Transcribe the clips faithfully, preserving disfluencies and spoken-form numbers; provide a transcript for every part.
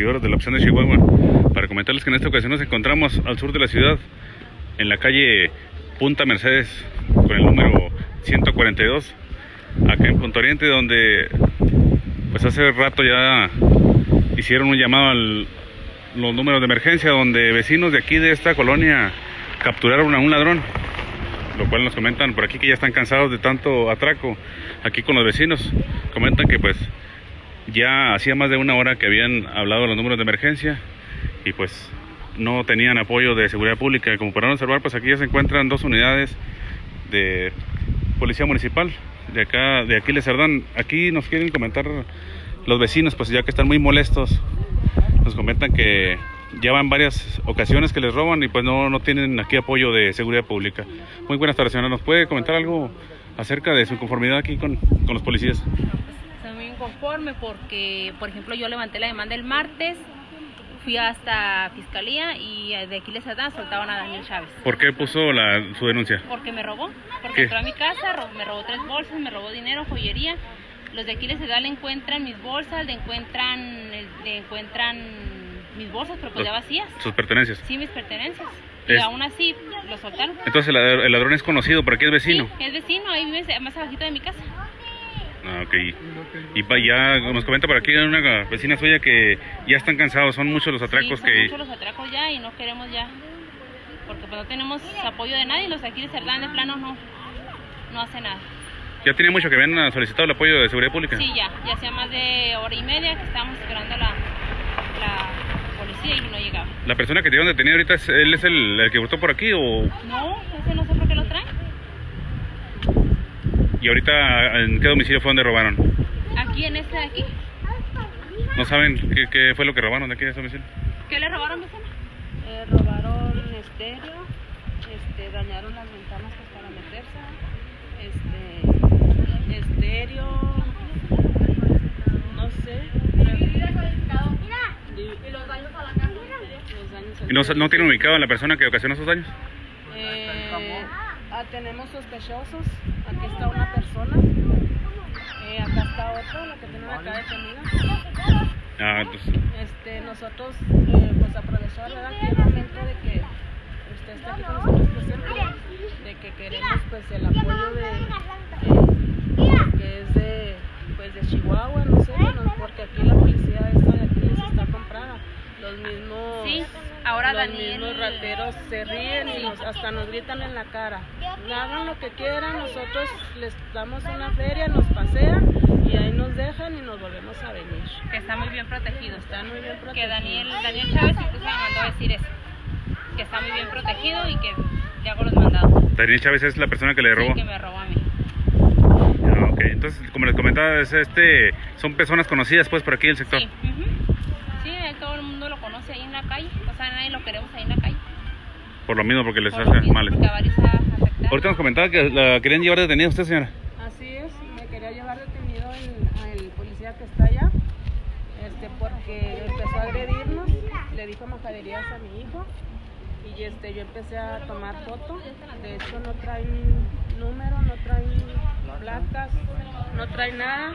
seguidores de la opción de Chihuahua, para comentarles que en esta ocasión nos encontramos al sur de la ciudad, en la calle Punta Mercedes, con el número ciento cuarenta y dos, acá en Punta Oriente, donde pues hace rato ya hicieron un llamado a los números de emergencia, donde vecinos de aquí de esta colonia capturaron a un ladrón, lo cual nos comentan por aquí que ya están cansados de tanto atraco aquí con los vecinos. Comentan que pues ya hacía más de una hora que habían hablado los números de emergencia y pues no tenían apoyo de seguridad pública. Como podrán observar, pues aquí ya se encuentran dos unidades de policía municipal de acá, de Aquiles Serdán. Aquí nos quieren comentar los vecinos, pues ya que están muy molestos, nos comentan que ya van varias ocasiones que les roban y pues no, no tienen aquí apoyo de seguridad pública. Muy buenas tardes, señora. ¿Nos puede comentar algo acerca de su conformidad aquí con, con los policías? Estoy muy inconforme porque, por ejemplo, yo levanté la demanda el martes, fui hasta fiscalía y de Aquiles Serdán soltaban a Daniel Chávez. ¿Por qué puso la, su denuncia? Porque me robó, porque ¿qué? Entró a mi casa, rob, me robó tres bolsas, me robó dinero, joyería. Los de Aquiles Serdán le encuentran mis bolsas, le encuentran... Le encuentran mis bolsas, pero pues ya vacías. ¿Sus pertenencias? Sí, mis pertenencias. Y es... aún así lo soltaron. Entonces el ladrón es conocido, por aquí es vecino. Sí, es vecino, ahí vive más abajito de mi casa. Ah, ok. Y ya nos comenta por aquí una vecina suya que ya están cansados, son muchos los atracos. Sí, son que... muchos los atracos ya y no queremos ya. Porque pues no tenemos apoyo de nadie, los aquí de Serdán de plano no, no hace nada. ¿Ya tiene mucho que habían solicitado el apoyo de seguridad pública? Sí, ya, ya hacía más de hora y media que estábamos esperando la... la... policía y no llegaba. ¿La persona que te iban detenido ahorita, es, él es el, el que votó por aquí o...? No, ese no sé por qué lo traen. ¿Y ahorita en qué domicilio fue donde robaron? Aquí, en este de aquí. ¿No saben qué, qué fue lo que robaron de aquí de ese domicilio? ¿Qué le robaron, vecina? Eh, robaron estéreo, este, dañaron las ventanas para meterse, este, estéreo, no sé... ¿Y los daños a la casa? Los daños a ¿Y no, no tienen ubicado a la persona que ocasionó esos daños? Eh, ah, tenemos sospechosos. Aquí está una persona. Eh, acá está otra, la que tenemos acá detenida. Ah, entonces. Este, nosotros, eh, pues aprovechar, ¿verdad? Que el momento de que usted está aquí con nosotros presente, de que queremos, pues, el apoyo de, eh, que es de, pues, de Chihuahua, no sé, bueno, porque aquí la policía es... Los mismos, sí, ahora los Daniel... mismos rateros se ríen y nos, hasta nos gritan en la cara. Hagan lo que quieran, nosotros les damos una feria, nos pasean y ahí nos dejan y nos volvemos a venir. Que está muy bien protegido. Está muy bien protegido. Que Daniel, Daniel Chávez incluso me mandó a decir eso. Que está muy bien protegido y que le hago los mandados. Daniel Chávez es la persona que le robó. Sí, que me robó a mí. Ah, ok, entonces como les comentaba, es este, son personas conocidas pues por aquí del sector. Sí. Todo el mundo lo conoce ahí en la calle, o sea, nadie lo queremos ahí en la calle. Por lo mismo, porque les por hacen males. Ahorita nos comentaba que la querían llevar detenida usted, señora. Así es, me quería llevar detenido el, el policía que está allá, este, porque empezó a agredirnos, le dijo majaderías a mi hijo, y este, yo empecé a tomar fotos. De hecho no traen número, no traen placas, no traen nada.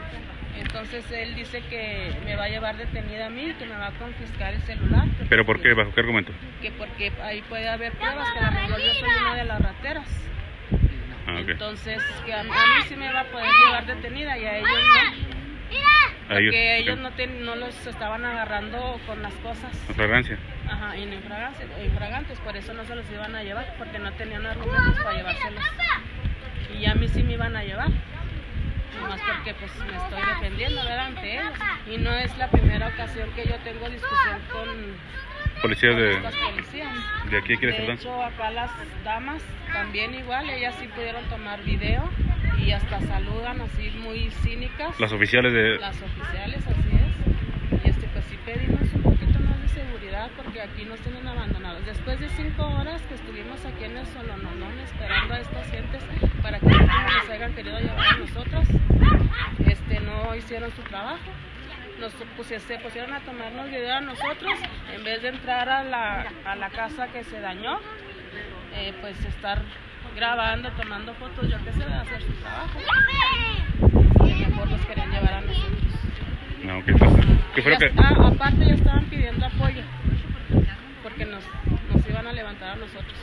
Entonces él dice que me va a llevar detenida a mí, que me va a confiscar el celular. ¿Pero por qué? ¿Bajo qué argumento? Que porque ahí puede haber pruebas, que a lo mejor yo soy una de las rateras. Ah, okay. Entonces que a mí, a mí sí me va a poder llevar detenida y a ellos no. Porque okay. ellos no, te, no los estaban agarrando con las cosas. ¿Con fragancia? Ajá, y no infragantes, por eso no se los iban a llevar, porque no tenían argumentos para llevárselos. Y a mí sí me iban a llevar. Más porque pues me estoy defendiendo delante ellos y no es la primera ocasión que yo tengo discusión con policías de policías. De aquí a Aquiles Serdán. De hecho acá las damas también igual, ellas sí pudieron tomar video y hasta saludan así muy cínicas. Las oficiales de las oficiales, así es. Y este pues sí pedimos un poquito más de seguridad porque aquí nos tienen abandonados. Después de cinco horas que estuvimos aquí en el Solononón esperando a estas gentes para que nos hayan querido llevar a nosotros. Este, no hicieron su trabajo, nos, pues, se pusieron a tomarnos video a nosotros, en vez de entrar a la, a la casa que se dañó, eh, pues estar grabando, tomando fotos, yo qué sé, de hacer su trabajo, y mejor los querían llevar a nosotros. No, ¿qué pasa? ¿Qué fue lo que...? Ah, aparte ellos estaban pidiendo apoyo, porque nos, nos iban a levantar a nosotros.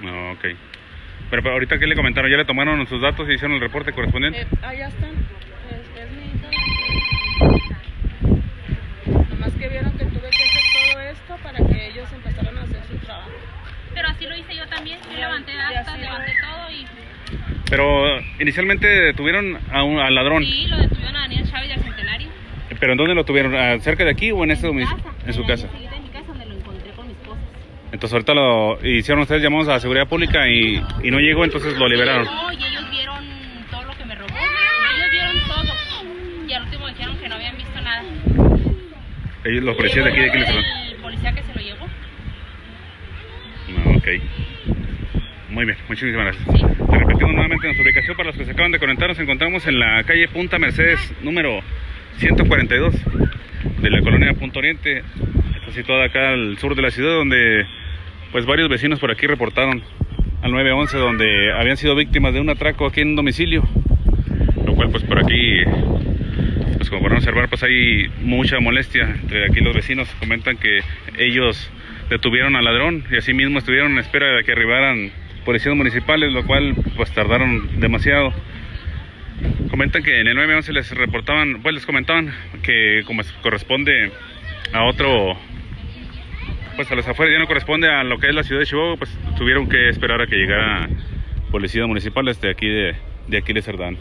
No, ok. Pero, pero ahorita, ¿qué le comentaron? ¿Ya le tomaron nuestros datos y hicieron el reporte correspondiente? Eh, ah, ya están. Este es mi hija. Nomás que vieron que tuve que hacer todo esto para que ellos empezaran a hacer su trabajo. Pero así lo hice yo también, yo levanté actas, levanté todo y... Pero inicialmente detuvieron a un, al ladrón. Sí, lo detuvieron a Daniel Chávez del Centenario. ¿Pero en dónde lo tuvieron? ¿Cerca de aquí o en, en este domicilio? En, en su casa. En mi casa donde lo encontré con mis cosas. Entonces ahorita lo hicieron ustedes llamados a la seguridad pública y, y no llegó, entonces lo liberaron. No, y ellos vieron todo lo que me robó. Ellos vieron todo. Y al último dijeron que no habían visto nada. Ellos, los policías de aquí, de aquí les el policía que se lo llevó. No, ok. Muy bien, muchísimas gracias. Sí. Te repetimos nuevamente nuestra ubicación para los que se acaban de conectar. Nos encontramos en la calle Punta Mercedes, número ciento cuarenta y dos, de la colonia Punta Oriente. Está situada acá al sur de la ciudad, donde pues varios vecinos por aquí reportaron al nueve once, donde habían sido víctimas de un atraco aquí en un domicilio. Lo cual pues por aquí, pues como podemos observar, pues hay mucha molestia entre aquí los vecinos. Comentan que ellos detuvieron al ladrón y asimismo estuvieron en espera de que arribaran policías municipales, lo cual pues tardaron demasiado. Comentan que en el nueve once les reportaban, pues les comentaban que como corresponde a otro, pues a las afueras, ya no corresponde a lo que es la ciudad de Chihuahua, pues tuvieron que esperar a que llegara policías municipales de aquí de, de Aquiles Serdán.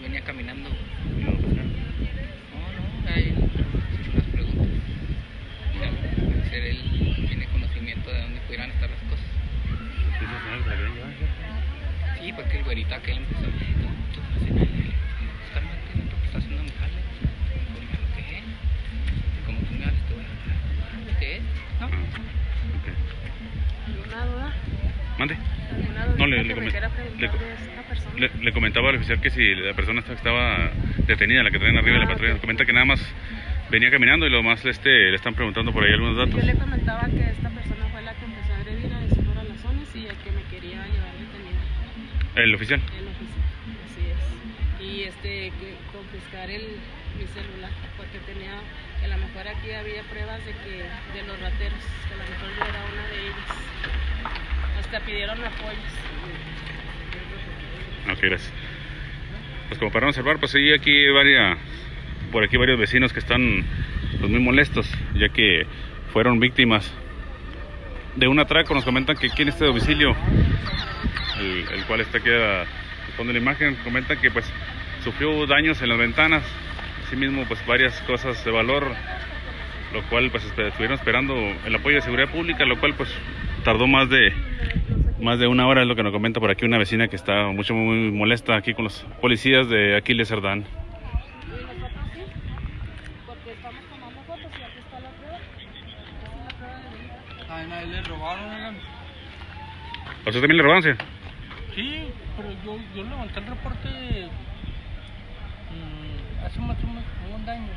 Venía caminando. No, no, hay unas preguntas. Al parecer él tiene conocimiento de dónde pudieran estar las cosas. Sí, porque el güerito aquel empezó a decir, no, tú vas a ir a buscarme, porque estás haciendo un jale. ¿Qué es? ¿Cómo tú me hablas? ¿Qué es? ¿No? ¿Alguna duda? ¿Mande? No, le, le, coment... le, le, le comentaba al oficial que si la persona estaba detenida, la que traen arriba de la patrulla, comenta que nada más venía caminando y lo más este, le están preguntando por ahí algunos datos. Yo le comentaba que esta persona fue la que empezó a agredir a decirlo a las zonas y el que me quería llevar detenida. ¿El oficial? El oficial, así es. Y este, confiscar el, mi celular, porque tenía, que a lo mejor aquí había pruebas de que de los rateros, que a lo mejor yo era una de ellas. Hasta pidieron apoyos. Ok, gracias. Pues como para observar, pues sí, aquí varias, por aquí varios vecinos que están pues, muy molestos, ya que fueron víctimas de un atraco. Nos comentan que aquí en este domicilio, el, el cual está aquí al fondo de la imagen, comentan que pues sufrió daños en las ventanas, asimismo pues varias cosas de valor, lo cual pues estuvieron esperando el apoyo de seguridad pública, lo cual pues tardó más de más de una hora, es lo que nos comenta por aquí una vecina que está mucho muy molesta aquí con los policías de Aquiles Serdán. ¿A usted también le robaron, sí? Sí, pero yo, yo levanté el reporte mmm, hace más o menos un año.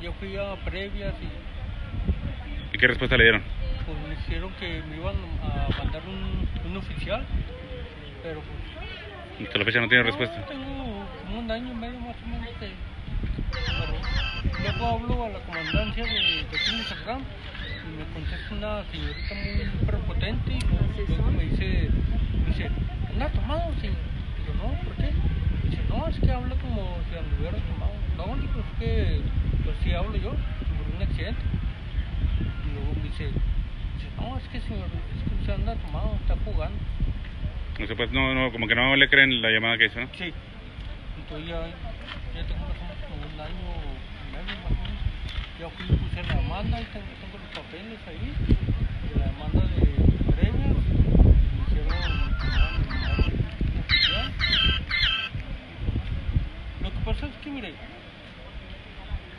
Yo fui a previas y... ¿Y qué respuesta le dieron? Pues me dijeron que me iban a mandar un, un oficial, pero pues... ¿Hasta la fecha no tiene respuesta? No, tengo como un año y medio más o menos de... Luego hablo a la comandancia de Aquiles Serdán y me contesta una señorita muy prepotente y luego me dice, me dice, ¿no ha tomado? Sí. Y yo, no, ¿por qué? Y dice, no, es que hablo como si me hubiera tomado. Lo único es que pues sí hablo yo, tuve un accidente. Y luego me dice... No, es que señor, es que usted anda tomado, está jugando. No sé, pues, no, no, como que no le creen la llamada que hizo, ¿no? Sí. Entonces ya, ya tengo como un año y medio más o menos. Ya fui, puse la demanda y tengo, tengo los papeles ahí.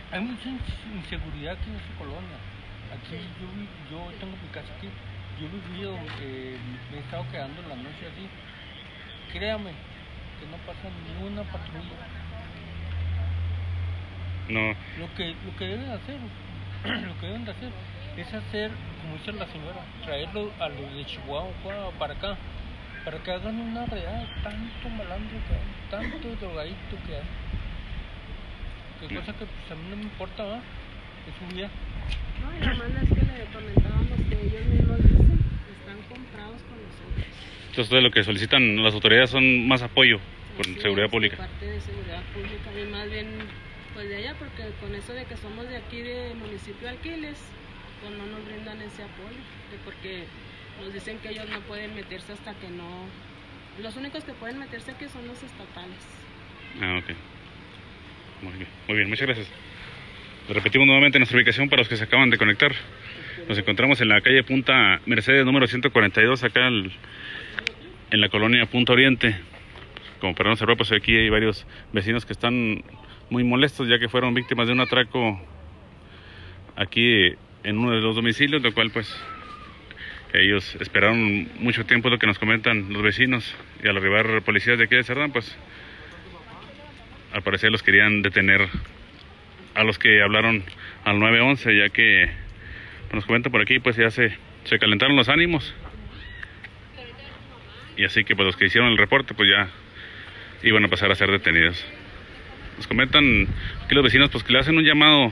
Hay mucha inseguridad aquí en esta colonia. Aquí yo, yo tengo mi casa aquí, yo he vivido, eh, me he estado quedando en la noche así. Créame que no pasa ni una patrulla. No. Lo que, lo que deben hacer, lo que deben de hacer es hacer, como dice la señora, traerlo a los de Chihuahua para acá, para que hagan una redada, tanto malandro que hay, tanto drogadicto que hay. Que cosa que pues a mí no me importa, ¿verdad? Es su vida. No, y lo malo es que le comentábamos que ellos mismos dicen que están comprados con nosotros. Entonces lo que solicitan las autoridades son más apoyo con sí, seguridad pública. Parte de seguridad pública y más bien pues de allá, porque con eso de que somos de aquí de municipio de Aquiles, pues no nos brindan ese apoyo, porque nos dicen que ellos no pueden meterse hasta que no... Los únicos que pueden meterse aquí son los estatales. Ah, ok. Muy bien, muy bien, muchas gracias. Repetimos nuevamente nuestra ubicación para los que se acaban de conectar. Nos encontramos en la calle Punta Mercedes número ciento cuarenta y dos, acá el, en la colonia Punta Oriente. Como podrán observar, pues aquí hay varios vecinos que están muy molestos, ya que fueron víctimas de un atraco aquí en uno de los domicilios, lo cual pues ellos esperaron mucho tiempo, lo que nos comentan los vecinos, y al arribar policías de aquí de Serdán, pues al parecer los querían detener a los que hablaron al nueve once, ya que nos comentan por aquí, pues ya se, se calentaron los ánimos. Y así que pues los que hicieron el reporte, pues ya iban a pasar a ser detenidos. Nos comentan aquí los vecinos, pues que le hacen un llamado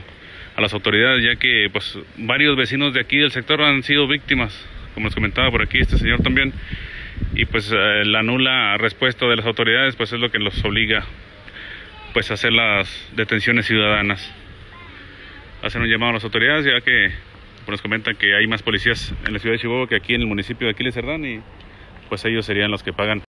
a las autoridades, ya que pues varios vecinos de aquí del sector han sido víctimas, como nos comentaba por aquí este señor también. Y pues eh, la nula respuesta de las autoridades, pues es lo que los obliga pues hacer las detenciones ciudadanas. Hacen un llamado a las autoridades, ya que nos comentan que hay más policías en la ciudad de Chihuahua que aquí en el municipio de Aquiles Serdán, y pues ellos serían los que pagan